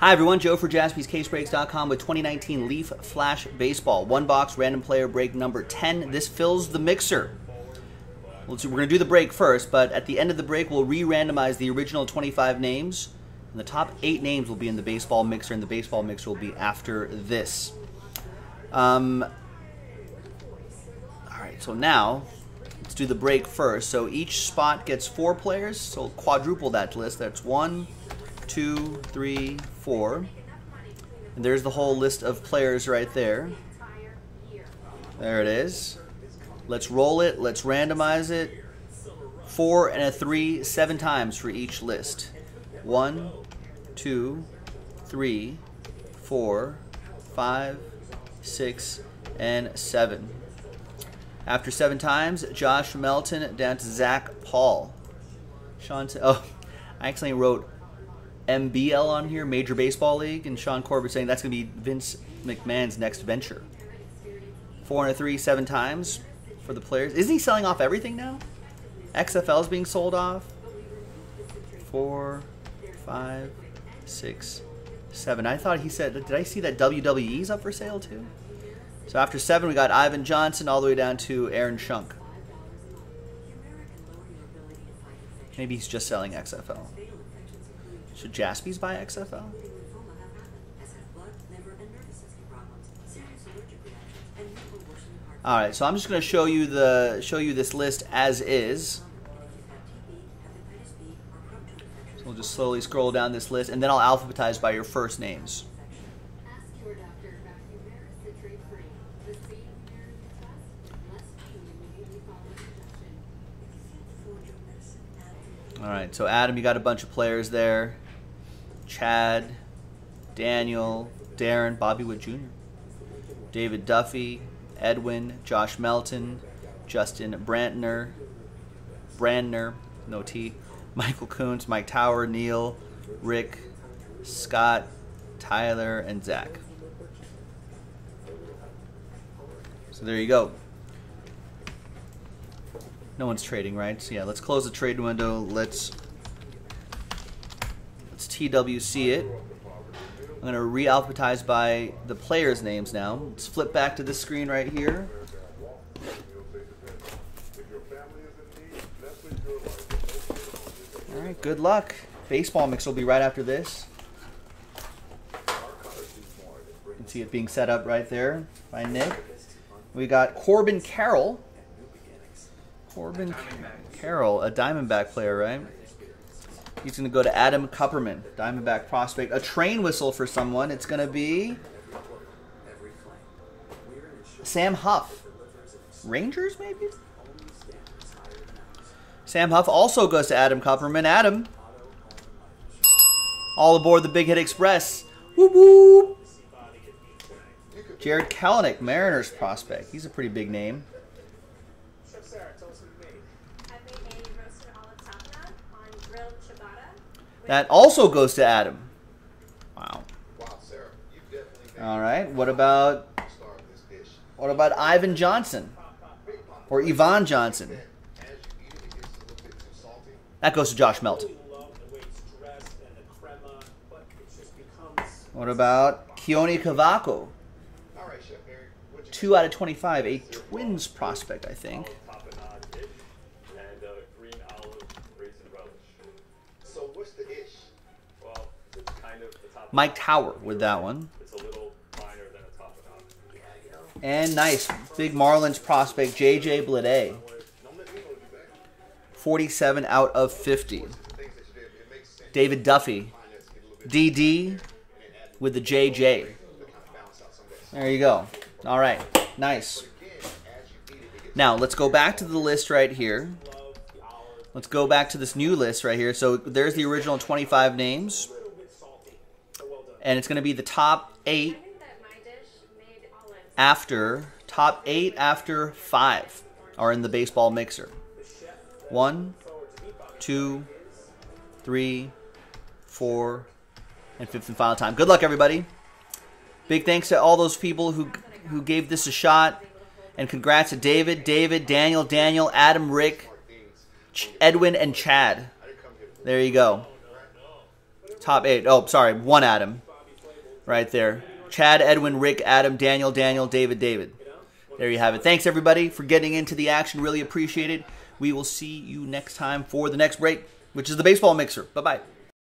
Hi everyone, Joe for Jaspy's CaseBreaks.com with 2019 Leaf Flash Baseball. One box, random player break number 10. This fills the mixer. We're going to do the break first, but at the end of the break, we'll re-randomize the original 25 names. And the top 8 names will be in the baseball mixer, and the baseball mixer will be after this. All right, so now let's do the break first. So each spot gets 4 players, so we'll quadruple that list. That's 1, 2, 3, 4. And there's the whole list of players right there. There it is. Let's roll it. Let's randomize it. 4 and a 3, 7 times for each list. 1, 2, 3, 4, 5, 6, and 7. After 7 times, Josh Melton down to Zach Paul. Sean, oh, I accidentally wrote MBL on here, Major Baseball League, and Sean Corbett saying that's going to be Vince McMahon's next venture. 4 and a 3, 7 times for the players. Isn't he selling off everything now? XFL's being sold off. 4, 5, 6, 7. I thought he said, did I see that WWE's up for sale too? So after 7, we got Ivan Johnson all the way down to Aaron Schunk. Maybe he's just selling XFL. Should Jaspy's buy XFL? All right, so I'm just going to show you this list as is. So we'll just slowly scroll down this list, and then I'll alphabetize by your first names. All right, so Adam, you got a bunch of players there. Chad, Daniel, Darren, Bobby Wood Jr., David Duffy, Edwin, Josh Melton, Justin Brantner, no T, Michael Koontz, Mike Tower, Neil, Rick, Scott, Tyler, and Zach. So there you go. No one's trading, right? So yeah, let's close the trade window. Let's TWC it. I'm going to re-alphabetize by the players' names now. Let's flip back to this screen right here. All right, good luck. Baseball mix will be right after this. You can see it being set up right there by Nick. We got Corbin Carroll. Corbin Carroll, a Diamondback player, right? He's going to go to Adam Kupperman, Diamondback prospect. A train whistle for someone. It's going to be Sam Huff. Rangers, maybe? Sam Huff also goes to Adam Kupperman. Adam, all aboard the Big Hit Express. Whoop, whoop. Jared Kalanick, Mariners prospect. He's a pretty big name. That also goes to Adam. Wow. All right. What about Ivan Johnson or Ivan Johnson? That goes to Josh Melton. What about Keoni Cavaco? 2 out of 25, a Twins prospect, I think. Mike Tower with that one. And nice, big Marlins prospect, J.J. Bliday. 47 out of 50. David Duffy, DD with the JJ. There you go. All right, nice. Now let's go back to the list right here. Let's go back to this new list right here. So there's the original 25 names. And it's going to be the top 8 after 5 are in the baseball mixer. 1, 2, 3, 4, and 5th and final time. Good luck, everybody. Big thanks to all those people who gave this a shot. And congrats to David, Daniel, Adam, Rick, Edwin, and Chad. There you go. Top 8. Oh, sorry. 1 Adam. right there. Chad, Edwin, Rick, Adam, Daniel, Daniel, David, David. There you have it. Thanks, everybody, for getting into the action. Really appreciate it. We will see you next time for the next break, which is the baseball mixer. Bye-bye.